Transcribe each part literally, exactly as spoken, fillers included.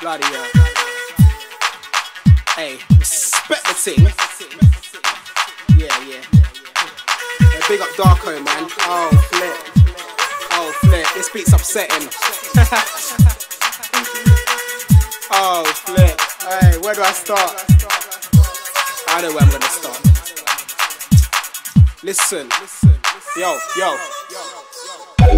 bloody hell. Hey, respect the team. Yeah, yeah. Hey, big up Dark zero, man. Oh, flip. Oh, flip. This beat's upsetting. Oh, flip. Hey, where do I start? I know where I'm gonna start. Listen, yo, yo.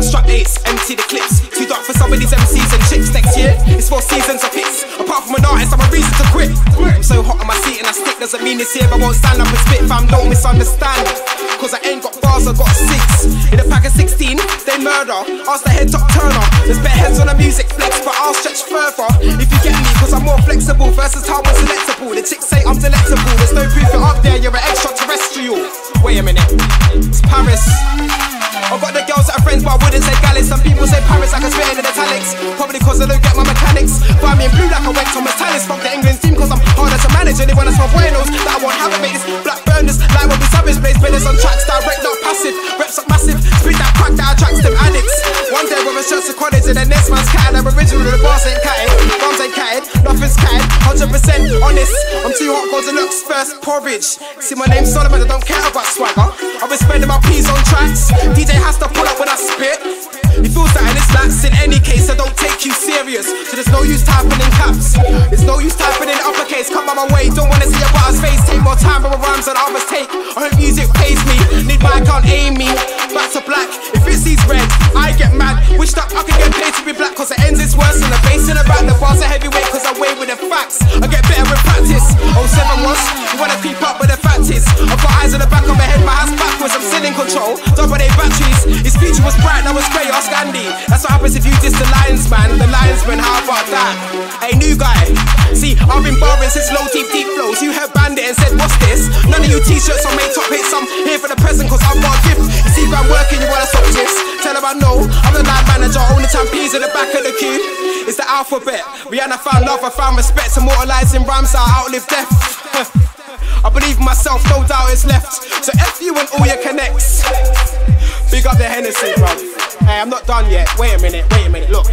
Strap eights, empty the clips. Too dark for some of these M Cs and chicks. Next year, it's four seasons of hits. Apart from an artist, I'm a reason to quit. I'm so hot on my seat and I stick. Doesn't mean it's here, but I won't stand up and spit. Fam, don't misunderstand. Cause I ain't got bars, I got six. In a pack of sixteen, they murder. Ask the head top turner. There's bare heads on the music flex, but I'll stretch further. If you get me, cause I'm more flexible. Versus how I'm selectable. The chicks say I'm delectable. There's no proof you're up there, you're an extraterrestrial. Wait a minute, it's Paris. I've got the girls that are friends, but I wouldn't say Gallus. Some people say Paris like I spit it in italics. Probably cause I don't get my mechanics. Buy me in blue like I went Thomas Tallis. Fuck the England team cause I'm harder to manage. Only when I smell buenos that I won't have it. Make this black burners like when we savage plays business on tracks. Direct, not passive, reps up massive. Speed that crack that attracts them addicts. One day we're in shirts and quaddits and the next man's catting. I'm original, the bars ain't catting. Bombs ain't catting, nothing's catting. one hundred percent honest, I'm too hot, go to looks first porridge. See my name's Solomon, I don't care about swagger. I've been spending my peas on tracks. D J has to pull up when I spit. He feels that in his laps. In any case, I don't take you serious. So there's no use typing in caps. There's no use typing in uppercase. Come on my way, don't wanna see your butter's face. Take more time for my rhymes than others take. I hope music pays me. Need my account, aim me. Back to black. If it sees red, I get mad. Wish that I could get paid to be black. Cause the ends is worse than the bass in the back. The bars are heavyweight cause I weigh with the facts. I get better with practice. Oh, seven once, you wanna creep up with the fact is I've got eyes on the back of my head, my hands backwards. I'm still in control. Double A batteries. His future was bright, now it's grey. Ask Andy. That's what happens if you diss the lions, man. The lionsman, how about that? Hey, new guy. See, I've been barring since low, deep, deep flows. You heard Bandit and said, what's this? None of you t-shirts on made top hits. I'm here for the present cause I've got a gift. You see, if I'm working, you wanna stop this? Tell them I know. I'm the line manager. Only time P's in the back of the queue. It's the alphabet. Rihanna found love, I found respect. Immortalizing rhymes, I outlive death. I believe in myself, no doubt it's left. So F you and all your connects. Big up the Hennessy, bro. Hey, I'm not done yet. Wait a minute, wait a minute, look.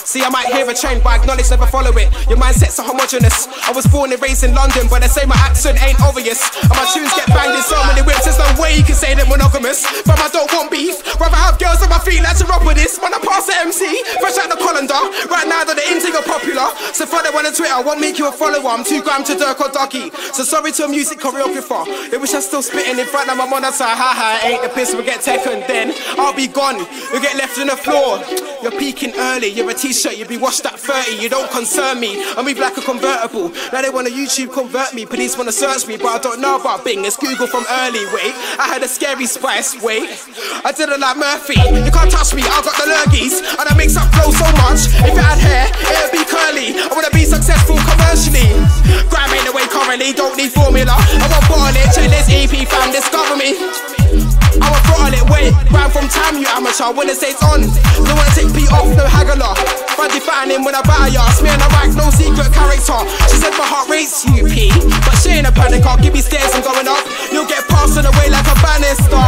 See, I might hear a train, but I acknowledge never follow it. Your mindsets are homogenous. I was born and raised in London, but they say my accent ain't obvious. And my tunes get banged in so many whips, there's no way you can say they're monogamous. But I don't want beef, rather have girls on my feet like Chiropolis. When I pass the M C, fresh out the colander. Right now that the intake are popular, so follow on Twitter, I won't make you a follower. I'm too gram to Dirk or Ducky. So sorry to a music choreographer. They wish I was still spitting in front of my monitor. Haha, ain't the piss, we'll get taken then. I'll be gone, you'll get left on the floor. You're peaking early, you're a teacher. You'd be washed at thirty, you don't concern me. I move like a convertible. Now they wanna YouTube convert me. Police wanna search me, but I don't know about Bing. It's Google from early, wait. I had a scary spice, wait. I didn't like Murphy. You can't touch me, I got the lurgies. And I mix up flow so much. If it had hair, it'd be curly. I wanna be successful commercially. Grime ain't the way currently, don't need formula. I want bottle it, chill this E P fam, discover me. I want throttle it, wait. Ran from time, you amateur. When it stays on, don't wanna take P off, no haggler. Fuddy fattening when I batter ya. Smear and I rack, no secret character. She said my heart rates you, P. But she ain't a panic, I'll give me stairs and going up. You'll get passed on the way like a banister.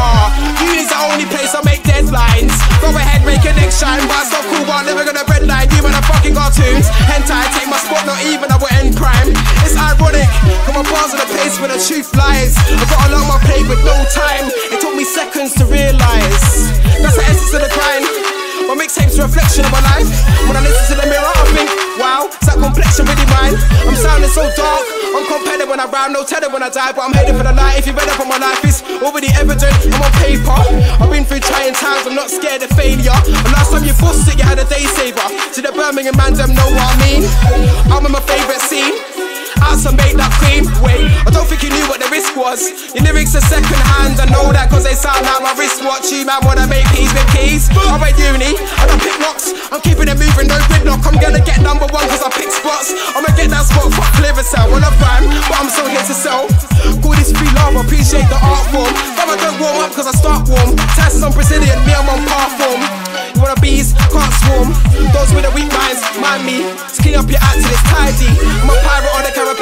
Uni's the only place I make deadlines. Go ahead, make your neck shine. But it's not cool, but I'm never gonna redline you and the fucking cartoons. Hentai, take my spot, not even, I will end crime. It's ironic, cause my bars are the place where the truth lies. I got a lot of my play with no time. It took me seconds to realise. That's the essence of the grind. My mixtape's a reflection of my life. When I listen to the mirror, I think, wow, is that complexion really mine? I'm sounding so dark, I'm compelling when I rhyme, no tether when I die, but I'm headed for the light. If you read up on my life, it's already evident, I'm on paper. I've been through trying times, I'm not scared of failure. And last time you forced it, you had a day saver. To the Birmingham man, them know what I mean. I'm in my favourite scene. Outside made that cream, wait, I don't think you knew what the risk was. Your lyrics are second hand, I know that cause they sound like my wristwatch. You man wanna make keys with keys. I went uni, I don't pick locks. I'm keeping it moving, no gridlock. I'm gonna get number one cause I pick spots. I'ma get that spot, fuck liver cell. Well I rhyme, but I'm still here to sell. Call this free love, appreciate the art form. But I don't warm up cause I start warm. Tests on Brazilian, me I'm on par form. You wanna bees, can't swarm. Those with the weak minds, mind me. Just clean up your act till it's tidy. I'm a pirate on the Caribbean.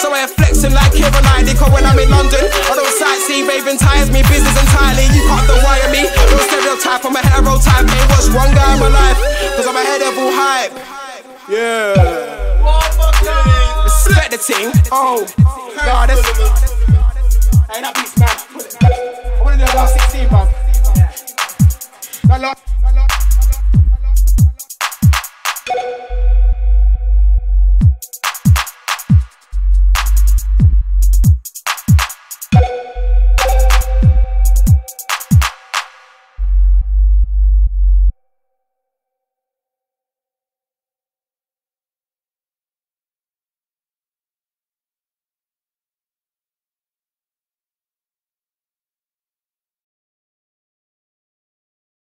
So I am flexing like Caroline. Cause when I'm in London, I don't sightsee. Raving tires me, business entirely. You can't wire me, no stereotype. I'm a heterotype, ain't what's wrong guy in my life. Cause I'm a head of all hype. Yeah. respect the thing. Oh, God, that's. I ain't a beast, man. I wanna do that.